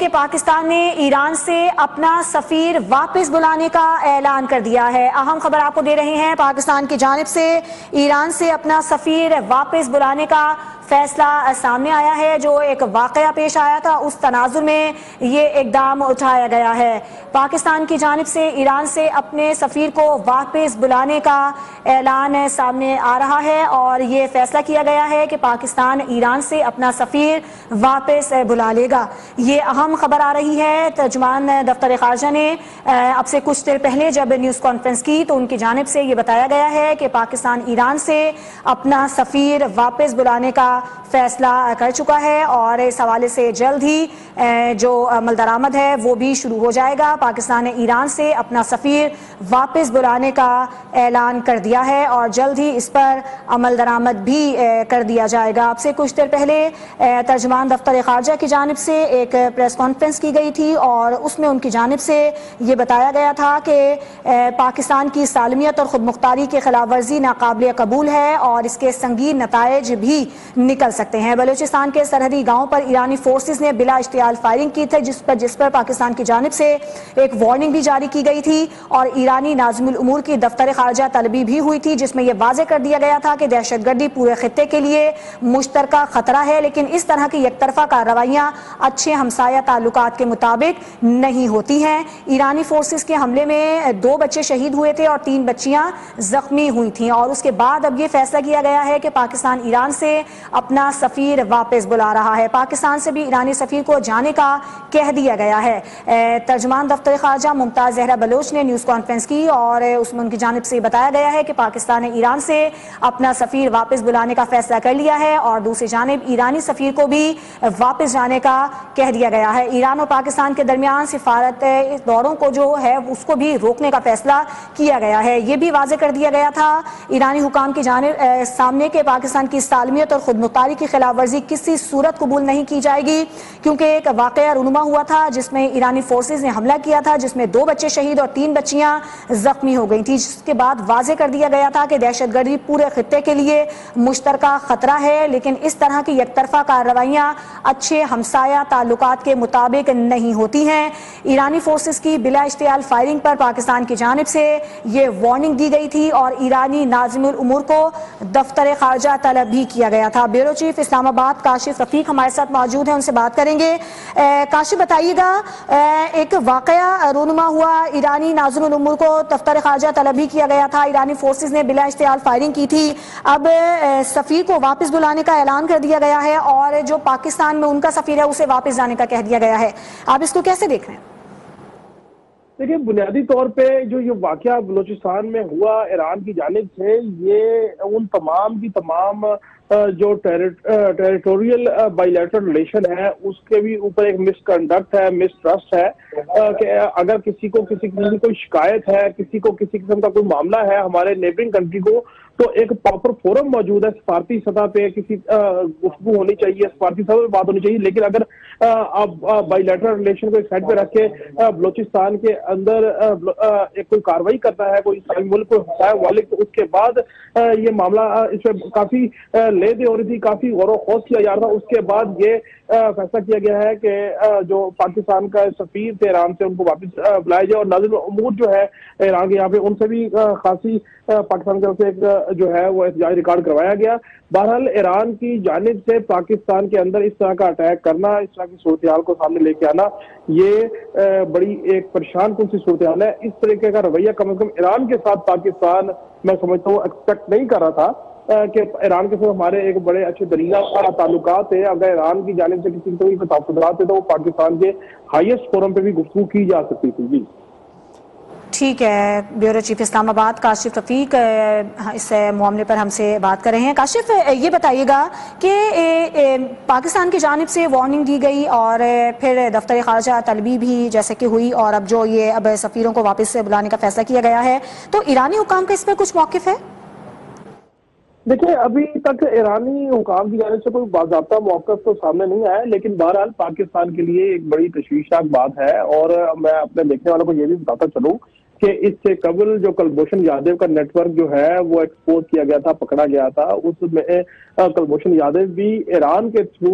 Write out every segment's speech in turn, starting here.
कि पाकिस्तान ने ईरान से अपना सफीर वापस बुलाने का ऐलान कर दिया है। अहम खबर आपको दे रहे हैं, पाकिस्तान की जानिब से ईरान से अपना सफीर वापस बुलाने का फैसला सामने आया है। जो एक वाकया पेश आया था उस तनाजुर में ये इकदाम उठाया गया है। पाकिस्तान की जानिब से ईरान से अपने सफीर को वापस बुलाने का ऐलान सामने आ रहा है और ये फैसला किया गया है कि पाकिस्तान ईरान से अपना सफीर वापस बुला लेगा। ये अहम खबर आ रही है। तर्जुमान दफ्तर खारजा ने अब से कुछ देर पहले जब न्यूज़ कॉन्फ्रेंस की तो उनकी जानिब से ये बताया गया है कि पाकिस्तान ईरान से अपना सफीर वापस बुलाने का फैसला कर चुका है और इस हवाले से जल्द ही जो अमल-दरामद है वो भी शुरू हो जाएगा। पाकिस्तान ने ईरान से अपना सफीर वापस बुलाने का ऐलान कर दिया है और जल्द ही इस पर अमल-दरामद भी कर दिया जाएगा। अब से कुछ देर पहले तर्जुमान दफ्तर खारजा की जानिब से एक प्रेस कॉन्फ्रेंस की गई थी और उसमें उनकी जानिब से ये बताया गया था कि पाकिस्तान की सालमियत और खुद मुख्तारी के खिलाफ वर्जी नाकाबिल कबूल है और इसके संगीन नताइज भी निकल सकते हैं। बलूचिस्तान के सरहदी गांव पर ईरानी फोर्सेस ने बिला इश्तियाल फायरिंग की थी जिस पर पाकिस्तान की जानिब से एक वार्निंग भी जारी की गई थी और ईरानी नाज़िमुल उमूर की दफ्तर खारजा तलबी भी हुई थी जिसमें यह वाज़ेह कर दिया गया था कि दहशतगर्दी पूरे खित्ते के लिए मुश्तरका खतरा है, लेकिन इस तरह की यकतरफा कार्रवाइयाँ अच्छे हमसाया ताल्लुकात के मुताबिक नहीं होती हैं। ईरानी फोर्सेस के हमले में 2 बच्चे शहीद हुए थे और 3 बच्चियाँ जख्मी हुई थीं और उसके बाद अब यह फैसला किया गया है कि पाकिस्तान ईरान से अपना सफीर वापस बुला रहा है। पाकिस्तान से भी ईरानी सफीर को जाने का कह दिया गया है। तर्जुमान दफ्तर खारजा मुमताज ज़हरा बलोच ने न्यूज़ कॉन्फ्रेंस की और उसमें उनकी जानिब से बताया गया है कि पाकिस्तान ने ईरान से अपना सफीर वापस बुलाने का फैसला कर लिया है और दूसरी जानिब ईरानी सफीर को भी वापस जाने का कह दिया गया है। ईरान और पाकिस्तान के दरमियान सिफारत दौरों को जो है उसको भी रोकने का फैसला किया गया है। ये भी वाज़ेह कर दिया गया था ईरानी हुकाम की जानिब सामने के पाकिस्तान की सालमियत और खुद मुख्तारी की खिलाफ वर्जी किसी सूरत कबूल नहीं की जाएगी, क्योंकि एक वाकया रुनुमा हुआ था जिसमें ईरानी फोर्सेस ने हमला किया था जिसमें 2 बच्चे शहीद और 3 बच्चियां जख्मी हो गई थी। जिसके बाद वाज़ेह कर दिया गया था कि दहशतगर्दी पूरे खित्ते के लिए मुश्तरका खतरा है, लेकिन इस तरह की यकतरफा कार्रवाइयां अच्छे हमसाया ताल्लुकात के मुताबिक नहीं होती हैं। ईरानी फोर्सेस की बिला इश्तियाल फायरिंग पर पाकिस्तान की जानिब से ये वार्निंग दी गई थी और ईरानी नाज़िमुल उमूर को दफ्तर खारजा तलब भी किया गया था। ब्यूरो चीफ इस्लामाबाद काशिफ सफीक हमारे साथ मौजूद हैं, उनसे बात करेंगे। काशिफ, बताइएगा, एक वाकया रोनुमा हुआ, ईरानी नाज़िमुल उमूर को दफ्तर खारजा तलबी किया गया था, ईरानी फोर्सेस ने बिला इश्तियाल फायरिंग की थी, अब सफीर को वापस बुलाने का ऐलान कर दिया गया है और जो पाकिस्तान में उनका सफीर है उसे वापस जाने का कह दिया गया है। आप इसको कैसे देख रहे हैं? देखिए, बुनियादी तौर पे जो ये वाकया बलूचिस्तान में हुआ ईरान की जानिब से, ये उन तमाम की तमाम जो टेरिटोरियल बाइलेटरल रिलेशन है उसके भी ऊपर एक मिसकंडक्ट है, मिसट्रस्ट है कि अगर किसी को किसी किस्म की कोई शिकायत है, किसी को किसी किस्म का कोई मामला है हमारे नेबरिंग कंट्री को, तो एक प्रॉपर फोरम मौजूद है, सफारती सतह पे किसी गुफ्तगू होनी चाहिए, सफारती सतह पे बात होनी चाहिए। लेकिन अगर आप बाइलेटरल रिलेशन को एक साइड पे रख के बलूचिस्तान के अंदर एक कोई कार्रवाई करता है कोई इस्लामी मुल्क को हमसाया वाले, तो उसके बाद ये मामला इसमें काफी ले दे हो रही थी, काफी गौर खौस किया जा रहा था। उसके बाद ये फैसला किया गया है कि जो पाकिस्तान का सफीर थे ईरान से उनको वापस बुलाया जाए और नाज़िमुल उमूर जो है ईरान के यहाँ पे उनसे भी खासी पाकिस्तान की तरफ से एक जो है वो एहतजाज रिकॉर्ड करवाया गया। बहरहाल ईरान की जानिब से पाकिस्तान के अंदर इस तरह का अटैक करना, इस तरह की सूरत हाल को सामने लेके आना, ये बड़ी एक परेशान कौन सी सूरत हाल है। इस तरीके का रवैया कम से कम ईरान के साथ पाकिस्तान मैं समझता हूँ एक्सपेक्ट नहीं कर रहा था कि ईरान के साथ हमारे एक बड़े अच्छे दरीला ताल्लुकात है। अगर ईरान की जानिब से किसी को भी तनाज़ुरात है तो वो पाकिस्तान के हाईएस्ट फोरम पे भी गुफ्तगू की जा सकती थी। जी ठीक है, ब्यूरो चीफ इस्लामाबाद काशिफ सफीक इस मामले पर हमसे बात कर रहे हैं। काशिफ, ये बताइएगा कि पाकिस्तान की जानिब से वार्निंग दी गई और फिर दफ्तर खारजा तलबी भी जैसे कि हुई और अब जो ये अब सफीरों को वापस बुलाने का फैसला किया गया है, तो ईरानी हुकाम का इस पर कुछ मौक़िफ़ है? देखिए, अभी तक ईरानी हुकाम की जानिब से कोई बाज़ाब्ता मौक़िफ़ तो सामने नहीं आया, लेकिन बहरहाल पाकिस्तान के लिए एक बड़ी तशवीशनाक बात है और मैं अपने देखने वालों को ये भी बताता चलूँ कि इससे कबल जो कुलभूषण यादव का नेटवर्क जो है वो एक्सपोज किया गया था, पकड़ा गया था, उसमें कुलभूषण यादव भी ईरान के थ्रू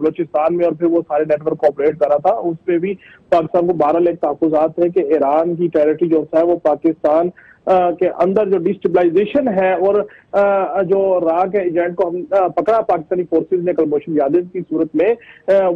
बलूचिस्तान में और फिर वो सारे नेटवर्क को ऑपरेट कर रहा था। उस पर भी पाकिस्तान को बहरहाल एक तहफ़्फ़ुज़ात है कि ईरान की टेरिटरी जो है वो पाकिस्तान के अंदर जो डिस्टेबलाइजेशन है और जो रा के एजेंट को हम पकड़ा पाकिस्तानी फोर्सेस ने कुलभूषण यादव की सूरत में,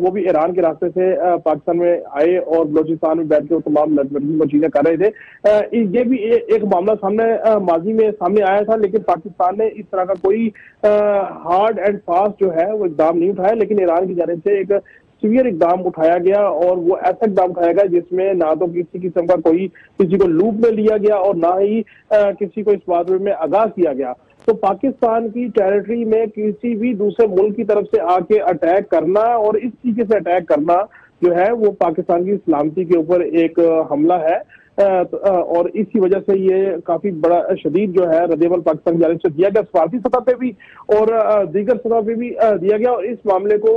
वो भी ईरान के रास्ते से पाकिस्तान में आए और बलूचिस्तान में बैठ के तमाम चीजें कर रहे थे। ये भी एक मामला सामने माजी में सामने आया था, लेकिन पाकिस्तान ने इस तरह का कोई हार्ड एंड फास्ट जो है वो इकदाम नहीं उठाया, लेकिन ईरान की जानिब से एक सीवियर इकदाम उठाया गया और वो ऐसा इकदाम उठाया गया जिसमें ना तो किसी किस्म का कोई किसी को लूप में लिया गया और ना ही किसी को इस बात में आगाह किया गया। तो पाकिस्तान की टेरिटरी में किसी भी दूसरे मुल्क की तरफ से आके अटैक करना और इस तरीके से अटैक करना जो है वो पाकिस्तान की सलामती के ऊपर एक हमला है और इसी वजह से ये काफी बड़ा शदीद जो है रद्देअमल पाकिस्तान की जानिब से दिया गया, सफारती सतह पे भी और दीगर सतह पे भी दिया गया। और इस मामले को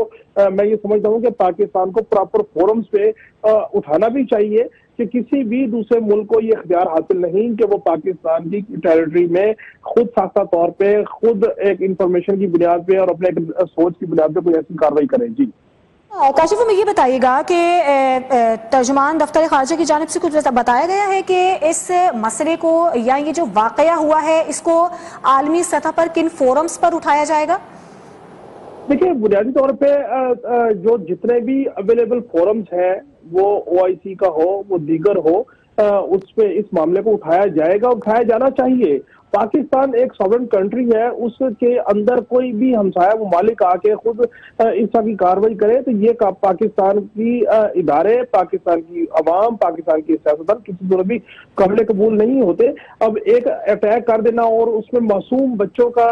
मैं ये समझता हूँ कि पाकिस्तान को प्रॉपर फोरम्स पे उठाना भी चाहिए कि किसी भी दूसरे मुल्क को ये इख्तियार हासिल नहीं कि वो पाकिस्तान की टेरिटरी में खुद साख्ता तौर पर खुद एक इंफॉर्मेशन की बुनियाद पर और अपने एक सोच की बुनियाद पर कोई ऐसी कार्रवाई करें। जी काशिफ, हमें ये बताइएगा कि तर्जुमान दफ्तर खारजा की जानिब से कुछ बताया गया है कि इस मसले को या ये जो वाकया हुआ है इसको आलमी सतह पर किन फोरम्स पर उठाया जाएगा? देखिए, बुनियादी तौर पे जो जितने भी अवेलेबल फोरम्स हैं वो OIC का हो वो दीगर हो, उस पे इस मामले को उठाया जाएगा, उठाया जाना चाहिए। पाकिस्तान एक सॉवरेन कंट्री है, उसके अंदर कोई भी हमसाया मुमालिक आके खुद इस तरह की कार्रवाई करे तो ये पाकिस्तान की इदारे, पाकिस्तान की अवाम, पाकिस्तान की सियासतदान किसी तरह भी काबिल कबूल नहीं होते। अब एक अटैक कर देना और उसमें मासूम बच्चों का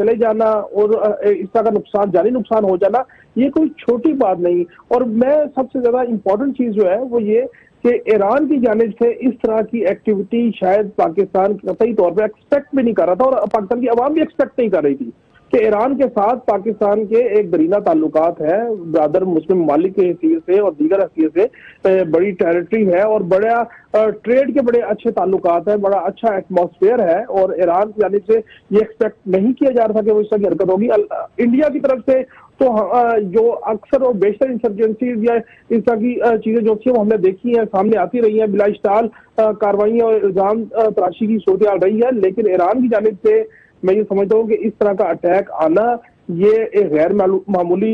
चले जाना और इस तरह का नुकसान, जानी नुकसान हो जाना, ये कोई छोटी बात नहीं। और मैं सबसे ज्यादा इम्पोर्टेंट चीज जो है वो ये कि ईरान की जानिब से इस तरह की एक्टिविटी शायद पाकिस्तान कतई तौर पर एक्सपेक्ट भी नहीं कर रहा था और पाकिस्तान की आवाम भी एक्सपेक्ट नहीं कर रही थी कि ईरान के साथ पाकिस्तान के एक दरीना ताल्लुकात है, ब्रादर मुस्लिम ममालिक के हैसियत से और दीगर हैसियत से बड़ी टेरिटरी है और बड़ा ट्रेड के बड़े अच्छे ताल्लुकात है, बड़ा अच्छा एटमॉस्फेयर है। और ईरान की जानिब से ये एक्सपेक्ट नहीं किया जा रहा था कि वो इस तरह की हरकत होगी। इंडिया की तरफ से तो जो अक्सर और बेशतर इंसर्जेंसीज या इस तरह की चीजें जो थी वो हमने देखी हैं, सामने आती रही हैं, बिलाइश्ताल कार्रवाइयाँ और इल्जाम तराशी की सूरत आ रही है, लेकिन ईरान की जानिब से मैं ये समझता हूँ कि इस तरह का अटैक आना ये एक गैर मामूली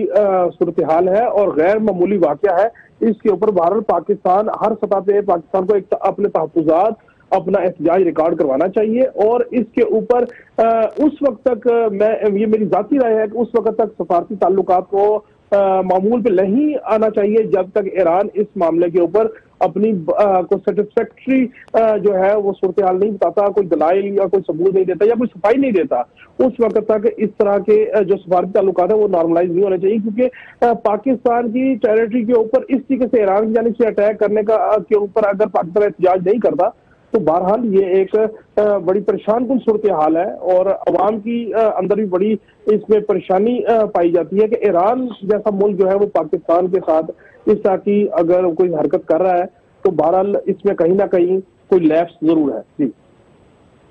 सूरत हाल है और गैर मामूली वाक़या है। इसके ऊपर भारत पाकिस्तान हर सतह पे पाकिस्तान को एक अपने तहफ़्फ़ुज़ात, अपना एहतजाज रिकॉर्ड करवाना चाहिए और इसके ऊपर उस वक्त तक ये मेरी ज़ाती राय है कि उस वक्त तक सफारती ताल्लुकात को मामूल पे नहीं आना चाहिए जब तक ईरान इस मामले के ऊपर अपनी को सेटिस्फैक्ट्री जो है वो सूरत हाल नहीं बताता, कोई दलाइल या कोई सबूत नहीं देता या कोई सफाई नहीं देता, उस वक्त तक इस तरह के जो सफारती ताल्लुकात है वो नॉर्मलाइज नहीं होने चाहिए। क्योंकि पाकिस्तान की टेरिटरी के ऊपर इस तरीके से ईरान की जानिब से अटैक करने का के ऊपर अगर पाकिस्तान एहतजाज नहीं करता तो बहरहाल ये एक बड़ी परेशान कुल सूरत हाल है और अवाम की अंदर भी बड़ी इसमें परेशानी पाई जाती है कि ईरान जैसा मुल्क जो है वो पाकिस्तान के साथ इस तरह की अगर कोई हरकत कर रहा है तो बहरहाल इसमें कहीं ना कहीं कोई लैप्स जरूर है। जी,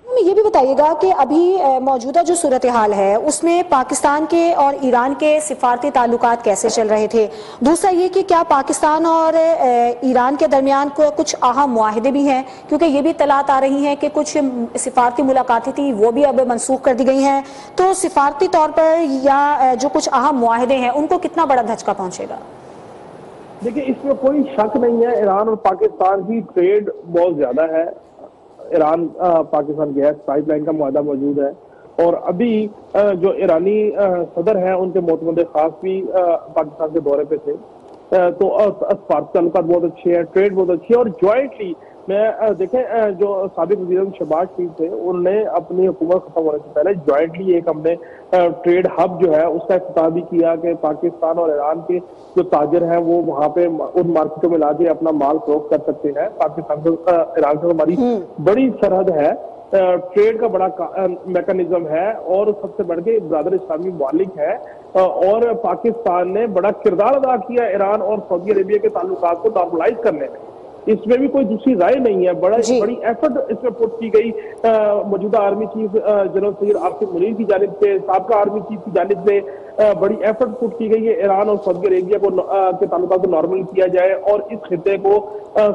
हमें ये भी बताइएगा कि अभी मौजूदा जो सूरत हाल है उसमें पाकिस्तान के और ईरान के सिफारती ताल्लुकात कैसे चल रहे थे? दूसरा ये कि क्या पाकिस्तान और ईरान के दरमियान कुछ अहम मुआहदे भी हैं, क्योंकि ये भी इतलात आ रही हैं कि कुछ सिफारती मुलाकातें थी वो भी अब मनसूख कर दी गई हैं, तो सिफारती तौर पर या जो कुछ अहम मुआहदे हैं उनको कितना बड़ा धचका पहुँचेगा? देखिए, इसमें कोई शक नहीं है, ईरान और पाकिस्तान की ट्रेड बहुत ज़्यादा है, ईरान पाकिस्तान गैस पाइपलाइन का मुआहदा मौजूद है और अभी जो ईरानी सदर हैं उनके मोतमद खास भी पाकिस्तान के दौरे पे थे, तो ताल्लुकात बहुत अच्छे हैं, ट्रेड बहुत अच्छी है और ज्वाइंटली मैं देखें जो साबिक वज़ीर-ए-आज़म शहबाज शरीफ थे उन्होंने अपनी हुकूमत खत्म होने से पहले ज्वाइंटली एक हमने ट्रेड हब जो है उसका इफ्तिताह भी किया कि पाकिस्तान और ईरान के जो ताजिर हैं वो वहाँ पे उन मार्केटों में लाके अपना माल फरोख्त कर सकते हैं। पाकिस्तान से ईरान से हमारी बड़ी सरहद है, ट्रेड का बड़ा मैकेनिज्म है और सबसे बढ़ के ब्रादर इस्लामी ममालिक है और पाकिस्तान ने बड़ा किरदार अदा किया ईरान और सऊदी अरेबिया के ताल्लुकात को नॉर्मलाइज करने में। इसमें भी कोई दूसरी राय नहीं है। बड़ी एफर्ट इसमें पुट की गई मौजूदा army chief general Syed Asim Munir की जानिब से, सबका आर्मी चीफ की जानिब से बड़ी एफर्ट पुट की गई है ईरान और सऊदी अरेबिया को के ताल्लुकात को नॉर्मल किया जाए और इस खिते को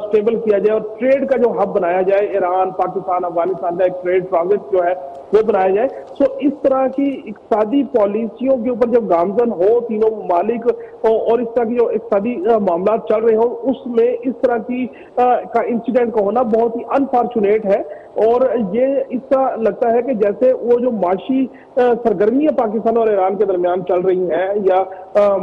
स्टेबल किया जाए और ट्रेड का जो हब बनाया जाए ईरान पाकिस्तान अफगानिस्तान का एक ट्रेड ट्रांजिट जो है वो बनाया जाए। सो इस तरह की इकसादी पॉलिसियों के ऊपर जब गामजन हो तीनों ममालिक और इस तरह की जो इकसादी मामला चल रहे हो उसमें इस तरह की का इंसिडेंट का होना बहुत ही अनफॉर्चुनेट है और ये इसका लगता है कि जैसे वो जो माशी सरगर्मियां पाकिस्तान और ईरान के दरमियान चल रही हैं या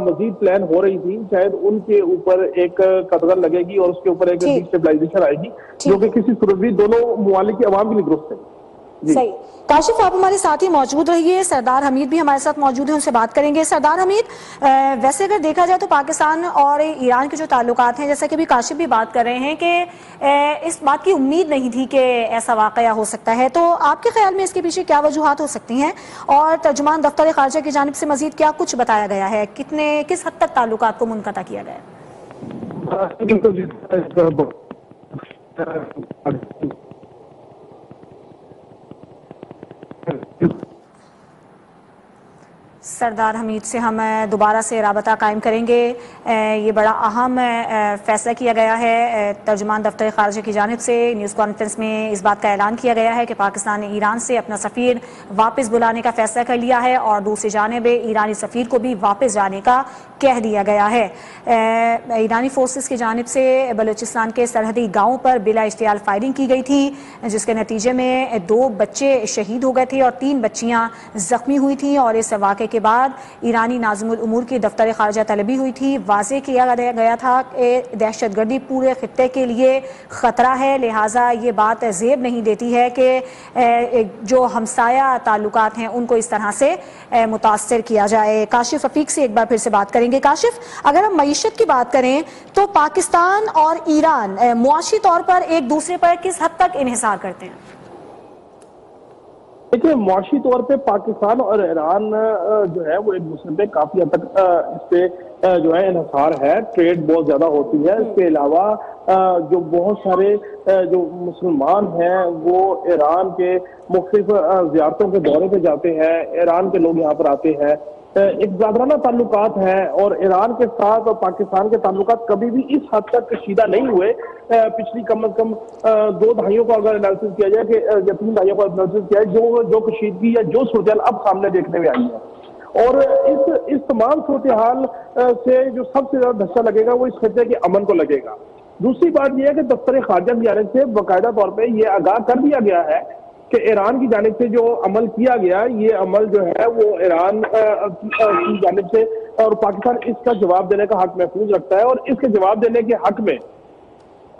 मजीद प्लान हो रही थी शायद उनके ऊपर एक कदम लगेगी और उसके ऊपर एक स्टेबलाइजेशन आएगी जो कि किसी सूरत भी दोनों मुमालिक की आवाम के लिए दुरुस्त है। सही। काशिफ आप हमारे साथ ही मौजूद रहिए, सरदार हमीद भी हमारे साथ मौजूद हैं, उनसे बात करेंगे। सरदार हमीद, वैसे अगर देखा जाए तो पाकिस्तान और ईरान के जो ताल्लुकात हैं जैसा कि अभी काशिफ भी बात कर रहे हैं कि इस बात की उम्मीद नहीं थी कि ऐसा वाकया हो सकता है, तो आपके ख्याल में इसके पीछे क्या वजूहात हो सकती हैं और तर्जुमान दफ्तर खारजा की जानिब से मजीद क्या कुछ बताया गया है, किस हद तक ताल्लुकात को मुनक़ता किया गया? सरदार हमीद से हम दोबारा से राबता कायम करेंगे। ये बड़ा अहम फैसला किया गया है तर्जुमान दफ्तर खारजा की जानिब से, न्यूज़ कॉन्फ्रेंस में इस बात का ऐलान किया गया है कि पाकिस्तान ने ईरान से अपना सफ़ीर वापस बुलाने का फैसला कर लिया है और दूसरी जानिब ईरानी सफ़ीर को भी वापस जाने का कह दिया गया है। ईरानी फोर्सेस की जानिब से बलूचिस्तान के सरहदी गाँव पर बिला इश्तियाल फायरिंग की गई थी जिसके नतीजे में 2 बच्चे शहीद हो गए थे और 3 बच्चियाँ ज़ख्मी हुई थीं और इस वाक़े के बाद ईरानी नाज़िमुल उमूर की दफ्तर खारजा तलबी हुई थी। वाज़े किया गया था कि दहशतगर्दी पूरे खित्ते के लिए ख़तरा है, लिहाजा ये बात ज़ेब नहीं देती है कि जो हमसाया ताल्लुकात हैं उनको इस तरह से मुतासर किया जाए। काशिफ सफीक से एक बार फिर से बात करेंगे। काशिफ, अगर हम मईशत की बात करें तो पाकिस्तान और ईरान मुआशी तौर पर एक दूसरे पर किस हद तक इन्हिसार करते हैं? देखिए, मुआशी तौर पे पाकिस्तान और ईरान जो है वो एक दूसरे पे काफी हद तक इससे जो है इन्हसार है, ट्रेड बहुत ज्यादा होती है। इसके अलावा जो बहुत सारे जो मुसलमान हैं वो ईरान के मुख्तलिफ ज़ियारतों के दौरे पे जाते हैं, ईरान के लोग यहाँ पर आते हैं, एक ज़ादराना ताल्लुकात हैं और ईरान के साथ और पाकिस्तान के ताल्लुकात कभी भी इस हद तक कशीदा नहीं हुए। पिछली कम अज कम 2 दहाइयों का अगर एनालिसिस किया जाए कि या 3 दहाइयों का एनालिसिस किया जाए जो कशीदगी या जो सूरत अब सामने देखने में आई है और इस तमाम सूरत हाल से जो सबसे ज़्यादा धक्का लगेगा वो इस खतरे के अमन को लगेगा। दूसरी बात यह है कि दफ्तर खारजा की जानिब से बाकायदा तौर पर यह आगाह कर दिया गया है कि ईरान की जानिब से जो अमल किया गया ये अमल जो है वो ईरान की जानिब से और पाकिस्तान इसका जवाब देने का हक महफूज रखता है और इसके जवाब देने के हक में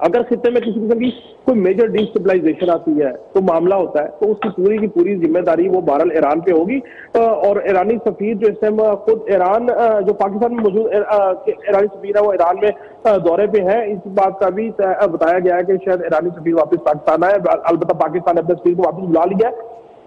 अगर खित्ते में किसी किस्म की कोई मेजर डिस्टेबलाइजेशन आती है तो मामला होता है तो उसकी पूरी की पूरी जिम्मेदारी वो बहरहाल ईरान पे होगी और ईरानी सफीर जो इस टाइम खुद ईरान जो पाकिस्तान में मौजूद ईरानी सफीर है वो ईरान में दौरे पे है। इस बात का भी बताया गया है कि शायद ईरानी सफीर वापस पाकिस्तान आए, अलबत्ता पाकिस्तान अपने सफीर को वापस बुला लिया है।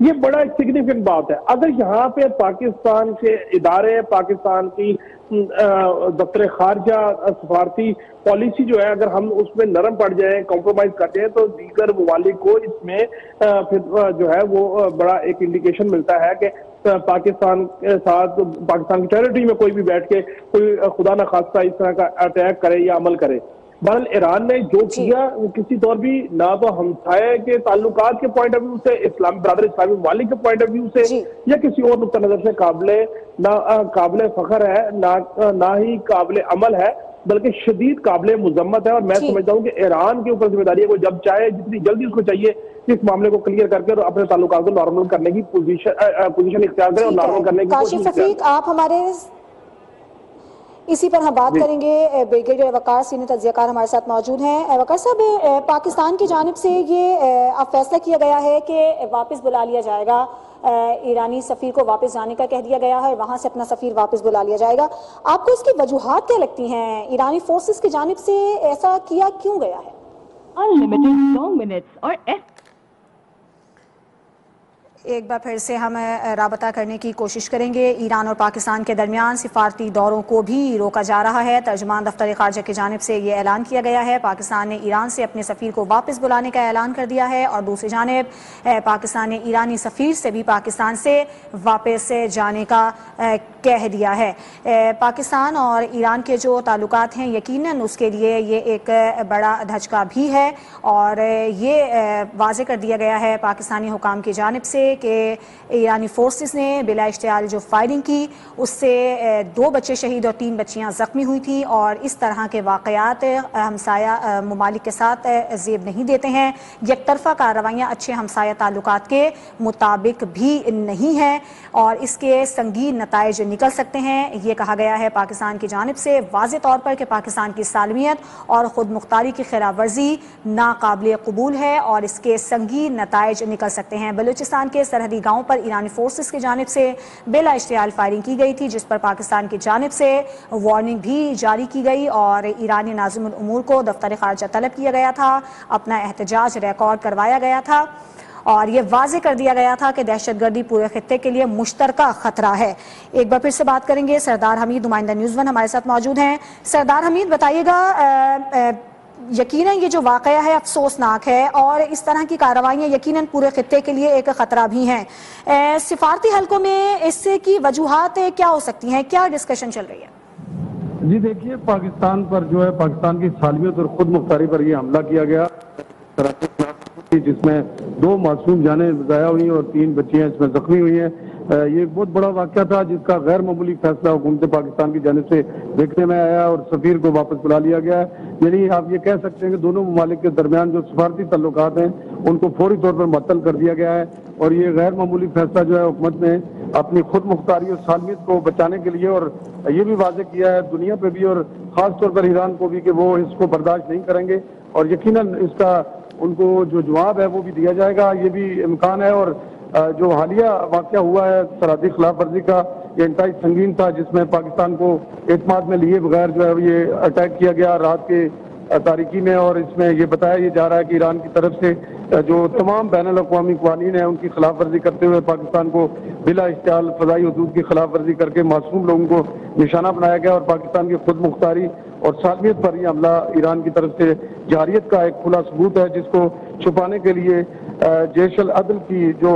ये बड़ा एक सिग्निफिकेंट बात है। अगर यहाँ पे पाकिस्तान के इदारे पाकिस्तान की दफ्तर खारजा सफारती पॉलिसी जो है अगर हम उसमें नरम पड़ जाए कॉम्प्रोमाइज करते हैं तो दीगर ममालिक को इसमें फिर जो है वो बड़ा एक इंडिकेशन मिलता है कि पाकिस्तान के साथ पाकिस्तान की टेरिटरी में कोई भी बैठ के कोई खुदा न खास्ता इस तरह का अटैक करे या अमल करे। बहरहाल ईरान ने जो किया वो किसी तौर भी ना तो हमसाए के ताल्लुकात के पॉइंट ऑफ व्यू से बरादर इस्लामी ममालिक के पॉइंट ऑफ व्यू से या किसी और नुक्ता नजर से काबिल फखर है ना ही काबिल अमल है बल्कि शदीद काबिल मुजम्मत है। और मैं समझता हूँ कि ईरान के ऊपर जिम्मेदारी है वो जब चाहे जितनी जल्दी उसको चाहिए कि इस मामले को क्लियर करके और अपने ताल्लुकात को नॉर्मल करने की पोजीशन इख्तियार करें और नॉर्मल करने की कोशिश करें। आप हमारे इसी पर हम बात करेंगे। ब्रिगेडियर वकार सीनियर तज्जियाकार हमारे साथ मौजूद हैं। वकार साहब, पाकिस्तान की जानिब से ये अब फैसला किया गया है कि वापस बुला लिया जाएगा, ईरानी सफ़ीर को वापस जाने का कह दिया गया है, वहाँ से अपना सफ़ीर वापस बुला लिया जाएगा। आपको इसकी वजूहत क्या लगती हैं? ईरानी फोर्सेस की जानिब से ऐसा किया क्यों गया है? एक बार फिर से हम राबता करने की कोशिश करेंगे। ईरान और पाकिस्तान के दरमियान सिफारती दौरों को भी रोका जा रहा है। तर्जुमान दफ्तर खारजा की जानिब से ये ऐलान किया गया है। पाकिस्तान ने ईरान से अपने सफ़ीर को वापस बुलाने का ऐलान कर दिया है और दूसरी जानिब पाकिस्तान ने ईरानी सफ़ीर से भी पाकिस्तान से वापस जाने का कह दिया है। पाकिस्तान और ईरान के जो ताल्लुकात हैं यकीनन उसके लिए ये एक बड़ा धचका भी है और ये वाज़े कर दिया गया है पाकिस्तानी हुकाम की जानिब से कि ईरानी फोर्सेस ने बिला इश्तियाल जो फायरिंग की उससे 2 बच्चे शहीद और 3 बच्चियाँ ज़ख्मी हुई थीं और इस तरह के वाक़यात हमसाया ममालिक के साथ ज़ेब नहीं देते हैं। एक तरफ़ा कार्रवाइयाँ अच्छे हमसाया ताल्लुकात के मुताबिक भी नहीं हैं और इसके संगीन नताइज निकल सकते हैं। ये कहा गया है पाकिस्तान की जानिब से वाज़े तौर पर कि पाकिस्तान की सालमियत और ख़ुद मुख्तारी की खिलाफ वर्जी नाकाबिल कबूल है और इसके संगीन नताइज निकल सकते हैं। बलूचिस्तान के सरहदी गाँव पर ईरानी फोर्सेस की जानिब से बिला इश्तियाल फायरिंग की गई थी जिस पर पाकिस्तान की जानिब से वार्निंग भी जारी की गई और ईरानी नाज़िमुल उमूर को दफ्तर खारजा तलब किया गया था। अपना एहतजाज रिकॉर्ड करवाया गया था और ये वाज़े कर दिया गया था कि दहशतगर्दी पूरे खित्ते के लिए मुश्तरका ख़तरा है। एक बार फिर से बात करेंगे, सरदार हमीद नुमाइंदा न्यूज़ 1 हमारे साथ मौजूद हैं। सरदार हमीद बताइएगा, यकीनन ये जो वाक़या है अफसोसनाक है और इस तरह की कार्रवाइयाँ यकीनन पूरे खित्ते के लिए एक ख़तरा भी हैं। सिफारती हलकों में इससे की वजूहात क्या हो सकती हैं, क्या डिस्कशन चल रही है? जी देखिए, पाकिस्तान पर जो है पाकिस्तान की सालमियत और खुद मुख्तारी पर यह हमला किया गया जिसमें 2 मासूम जानें ज़ाया हुई और 3 बच्चियाँ इसमें जख्मी हुई हैं। ये बहुत बड़ा वाक़या था जिसका गैर मामूली फैसला हुकूमत पाकिस्तान की जानिब से देखने में आया और सफ़ीर को वापस बुला लिया गया है। यानी आप ये कह सकते हैं कि दोनों ममालिक के दरमियान जो सफारती तल्लुकात हैं उनको फौरी तौर पर मुअत्तल कर दिया गया है और ये गैर मामूली फैसला जो है हुकूमत ने अपनी खुद मुख्तारी और सालमियत को बचाने के लिए और ये भी वाज़ेह किया है दुनिया पर भी और ख़ासतौर पर ईरान को भी कि वो इसको बर्दाश्त नहीं करेंगे और यकीनन इसका उनको जो जवाब है वो भी दिया जाएगा। ये भी इम्कान है और जो हालिया वाक़या हुआ है सरहदी खिलाफ वर्जी का ये इंतहाई संगीन था जिसमें पाकिस्तान को एतमाद में लिए बगैर जो है ये अटैक किया गया रात के तारीकी में और इसमें ये बताया जा रहा है कि ईरान की तरफ से जो तमाम बैनुल अक़वामी क़वानीन है उनकी खिलाफ वर्जी करते हुए पाकिस्तान को बिला इश्तियाल फ़ज़ाई हदूद की खिलाफ वर्जी करके मासूम लोगों को निशाना बनाया गया और पाकिस्तान की खुद मुख्तारी और सालमियत पर यह हमला ईरान की तरफ से जारियत का एक खुला सबूत है जिसको छुपाने के लिए जैशल अदल की जो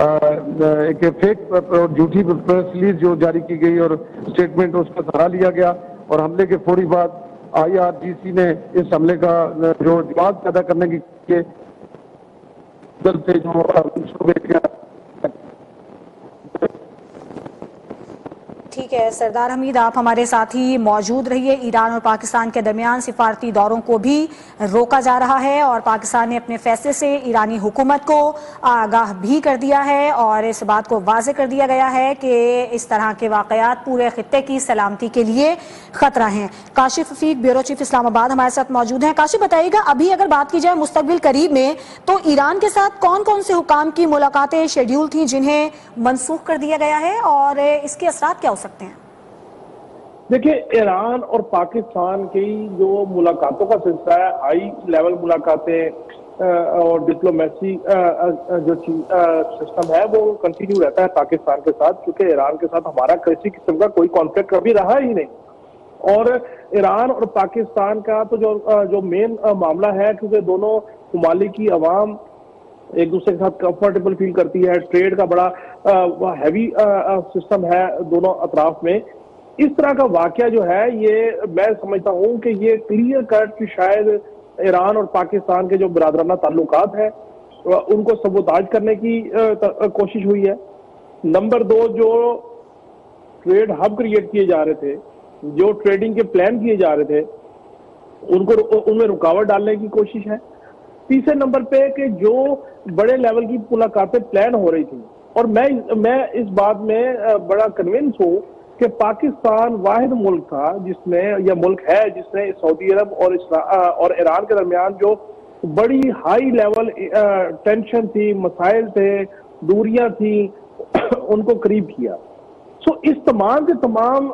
एक फेक और झूठी प्रेस रिलीज जो जारी की गई और स्टेटमेंट उसका सहारा लिया गया और हमले के फौरी बाद IRGC ने इस हमले का जो जवाब पैदा करने की दल से जो ठीक है। सरदार हमीद आप हमारे साथ ही मौजूद रहिए। ईरान और पाकिस्तान के दरमियान सिफारती दौरों को भी रोका जा रहा है और पाकिस्तान ने अपने फैसले से ईरानी हुकूमत को आगाह भी कर दिया है और इस बात को वाज़ेह कर दिया गया है कि इस तरह के वाक़यात पूरे खित्ते की सलामती के लिए ख़तरा हैं। काशिफ सफीक, ब्यूरो चीफ इस्लामाबाद हमारे साथ मौजूद हैं। काशिफ बताइएगा, अभी अगर बात की जाए मुस्तकबिल करीब में तो ईरान के साथ कौन कौन से हुकाम की मुलाकातें शेड्यूल थीं जिन्हें मनसूख कर दिया गया है और इसके असरात क्या हो सकते हैं? देखिए, ईरान और पाकिस्तान की जो मुलाकातों का सिलसिला है, हाई लेवल मुलाकातें और डिप्लोमेसी जो सिस्टम है वो कंटिन्यू रहता है पाकिस्तान के साथ, क्योंकि ईरान के साथ हमारा किसी किस्म का कोई कॉन्फ्लिक्ट कभी रहा ही नहीं। और ईरान और पाकिस्तान का तो जो मेन मामला है, क्योंकि दोनों ममालिक की आवाम एक दूसरे के साथ कंफर्टेबल फील करती है, ट्रेड का बड़ा हैवी सिस्टम है दोनों अतराफ में। इस तरह का वाकया जो है ये मैं समझता हूँ कि ये क्लियर कट कि शायद ईरान और पाकिस्तान के जो बिरादराना ताल्लुकात हैं उनको सबोताज करने की कोशिश हुई है। नंबर 2, जो ट्रेड हब क्रिएट किए जा रहे थे, जो ट्रेडिंग के प्लान किए जा रहे थे, उनमें रुकावट डालने की कोशिश है। तीसरे नंबर पे कि जो बड़े लेवल की मुलाकातें प्लान हो रही थी और मैं इस बात में बड़ा कन्विंस हूँ कि पाकिस्तान वाहिद मुल्क था जिसने या मुल्क है जिसने सऊदी अरब और ईरान के दरमियान जो बड़ी हाई लेवल टेंशन थी, मसाइल थे, दूरियां थी, उनको करीब किया। सो इस तमाम के तमाम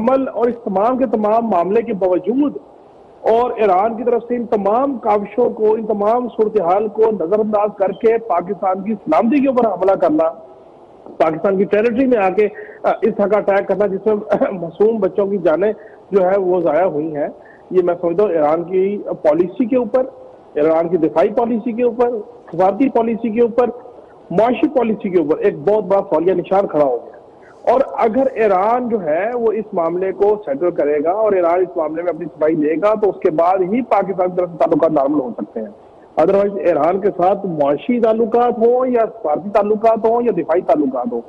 अमल और इस तमाम के तमाम मामले के बावजूद और ईरान की तरफ से इन तमाम काविशों को, इन तमाम सूरत हाल को नजरअंदाज करके पाकिस्तान की सलामती के ऊपर हमला करना, पाकिस्तान की टेरिटरी में आके इस तरह का अटैक करना जिसमें मासूम बच्चों की जानें जो है वो ज़ाया हुई हैं, ये मैं समझता हूँ ईरान की पॉलिसी के ऊपर, ईरान की दिफाई पॉलिसी के ऊपर, सफारती पॉलिसी के ऊपर, माशी पॉलिसी के ऊपर एक बहुत बड़ा सवालिया निशान खड़ा हो गया। और अगर ईरान जो है वो इस मामले को सेटल करेगा और ईरान इस मामले में अपनी सफाई लेगा तो उसके बाद ही पाकिस्तान की तरफ से ताल्लुकात नॉर्मल हो सकते हैं। अदरवाइज ईरान के साथ माशी ताल्लुकात हो या सफारती ताल्लुकात हो या दिफाई ताल्लुकात हो,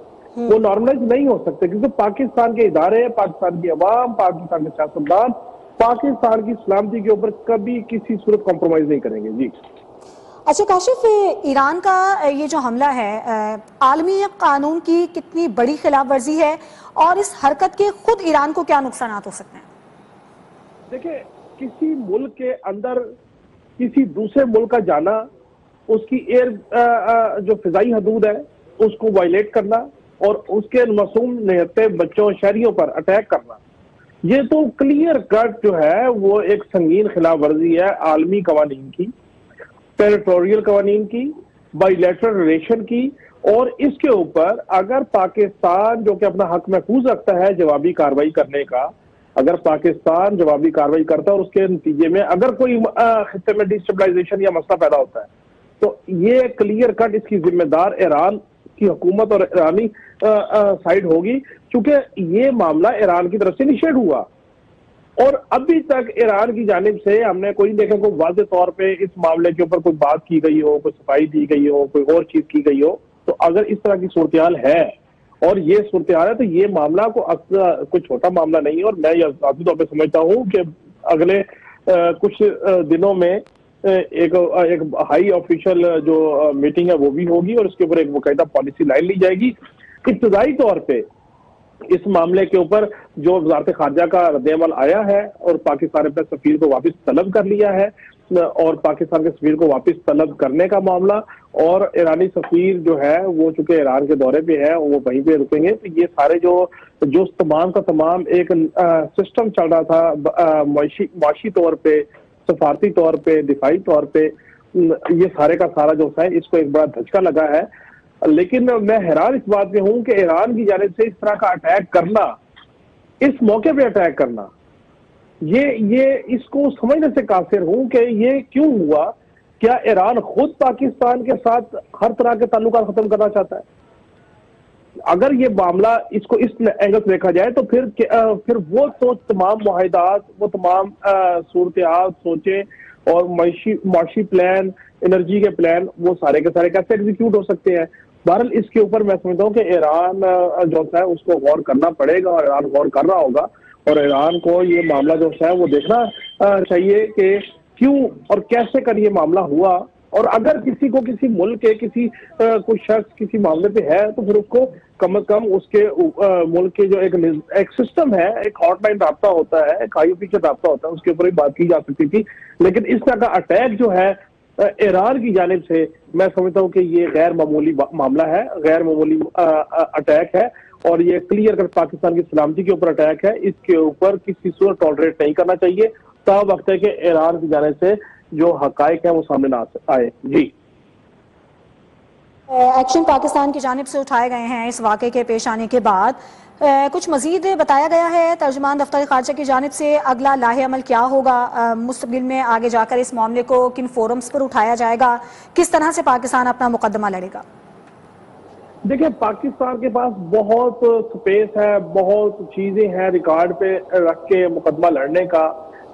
वो नॉर्मलाइज नहीं हो सकते, क्योंकि पाकिस्तान के इदारे, पाकिस्तान की अवाम, पाकिस्तान के सियासतदान पाकिस्तान की सलामती के ऊपर कभी किसी सूरत कॉम्प्रोमाइज नहीं करेंगे। जी अच्छा काशिफ, ईरान का ये जो हमला है आलमी कानून की कितनी बड़ी खिलाफ वर्जी है और इस हरकत के खुद ईरान को क्या नुकसान हो सकते हैं? देखिए, किसी मुल्क के अंदर किसी दूसरे मुल्क का जाना, उसकी एयर जो फिजाई हदूद है उसको वायलेट करना और उसके मासूम निहत्ते बच्चों शहरियों पर अटैक करना, ये तो क्लियर कट जो है वो एक संगीन खिलाफ वर्जी है आलमी कवानीन की, टेरिटोरियल कवानीन की, बाइलेटरल रिलेशन की। और इसके ऊपर अगर पाकिस्तान जो कि अपना हक महफूज रखता है जवाबी कार्रवाई करने का, अगर पाकिस्तान जवाबी कार्रवाई करता है और उसके नतीजे में अगर कोई खित्ते में डिस्टेबलाइजेशन या मसला पैदा होता है तो ये क्लियर कट इसकी जिम्मेदार ईरान की हुकूमत और ईरानी साइड होगी, क्योंकि ये मामला ईरान की तरफ से इनिशिएट हुआ और अभी तक ईरान की जानिब से हमने कोई देखा कोई वाज़े तौर पे इस मामले के ऊपर कोई बात की गई हो, कोई सफाई दी गई हो, कोई और चीज की गई हो। तो अगर इस तरह की सूरत हाल है और ये सूरत हाल है तो ये मामला कोई छोटा मामला नहीं है और मैं यह तौर पर समझता हूँ कि अगले कुछ दिनों में एक हाई ऑफिशियल जो मीटिंग है वो भी होगी और उसके ऊपर एक बाकायदा पॉलिसी लाइन ली जाएगी। इब्तदाई तौर पर इस मामले के ऊपर जो वजारत खारजा का रद्दमल आया है और पाकिस्तान ने अपने सफीर को वापस तलब कर लिया है और पाकिस्तान के सफीर को वापस तलब करने का मामला और ईरानी सफीर जो है वो चूंकि ईरान के दौरे पे है वो वहीं पे रुकेंगे, तो ये सारे जो तमाम का तमाम एक सिस्टम चल रहा था माशी तौर पर, सफारती तौर पर, दिफाई तौर पर, ये सारे का सारा जो है इसको एक बड़ा धचका लगा है। लेकिन मैं हैरान इस बात में हूं कि ईरान की जानिब से इस तरह का अटैक करना, इस मौके पे अटैक करना, ये इसको समझने से कासिर हूं कि ये क्यों हुआ। क्या ईरान खुद पाकिस्तान के साथ हर तरह के ताल्लुकात खत्म करना चाहता है? अगर ये मामला इसको इस एंगल से देखा जाए तो फिर वो सोच, तमाम मुआहिदात, वो तमाम सूरत सोचें और माशी प्लान, एनर्जी के प्लान, वो सारे के सारे कैसे एग्जीक्यूट हो सकते हैं। बहरहाल इसके ऊपर मैं समझता हूँ कि ईरान जो है उसको गौर करना पड़ेगा और ईरान गौर कर रहा होगा और ईरान को ये मामला जो है वो देखना चाहिए कि क्यों और कैसे कर ये मामला हुआ। और अगर किसी को किसी मुल्क के कोई शख्स किसी मामले पे है तो फिर उसको कम अज कम उसके मुल्क के जो एक सिस्टम है, एक हॉटलाइन राब्ता होता है, एक हाई ऑफिशियल राब्ता होता है, उसके ऊपर भी बात की जा सकती थी। लेकिन इस तरह का अटैक जो है ईरान की जानिब से मैं समझता हूँ कि ये गैर मामूली मामला है, गैर मामूली अटैक है और ये क्लियर कट पाकिस्तान की सलामती के ऊपर अटैक है। इसके ऊपर किसी सूरत टॉलरेट नहीं करना चाहिए, तब वक्त है कि ईरान की जानिब से जो हकायक है वो सामने ना आए। जी, एक्शन पाकिस्तान की जानिब से उठाए गए हैं इस वाक़े के पेश आने के बाद, कुछ मजीद बताया गया है तर्जुमान दफ्तर खारजा की जानिब से? अगला लाहे अमल क्या होगा मुस्तबिल में? आगे जाकर इस मामले को किन फोरम्स पर उठाया जाएगा? किस तरह से पाकिस्तान अपना मुकदमा लड़ेगा? देखिए, पाकिस्तान के पास बहुत स्पेस है, बहुत चीज़ें हैं रिकॉर्ड पे रख के मुकदमा लड़ने का।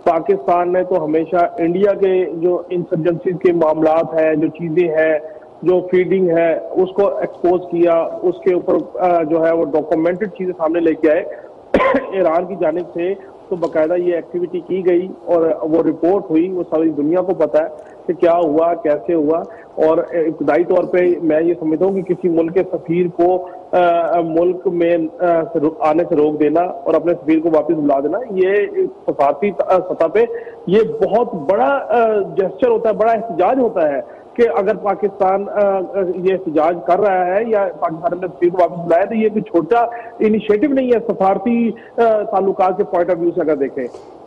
पाकिस्तान ने तो हमेशा इंडिया के जो इंसर्जेंसीज के मामला हैं, जो चीज़ें हैं, जो फीडिंग है, उसको एक्सपोज किया, उसके ऊपर जो है वो डॉक्यूमेंटेड चीज़ें सामने लेके आए। ईरान की जानिब से तो बाकायदा ये एक्टिविटी की गई और वो रिपोर्ट हुई, वो सारी दुनिया को पता है कि क्या हुआ, कैसे हुआ। और इब्तदाई तौर पे मैं ये समझता हूँ कि किसी मुल्क के सफीर को मुल्क में आने से रोक देना और अपने सफीर को वापस बुला देना, ये सफारती सतह पे ये बहुत बड़ा जेस्चर होता है, बड़ा एहतजाज होता है कि अगर पाकिस्तान ये एहतजाज कर रहा है या पाकिस्तान ने सफीर को वापस बुलाया तो ये कोई छोटा इनिशिएटिव नहीं है सफारती ताल्लुकात के पॉइंट ऑफ व्यू से अगर देखें।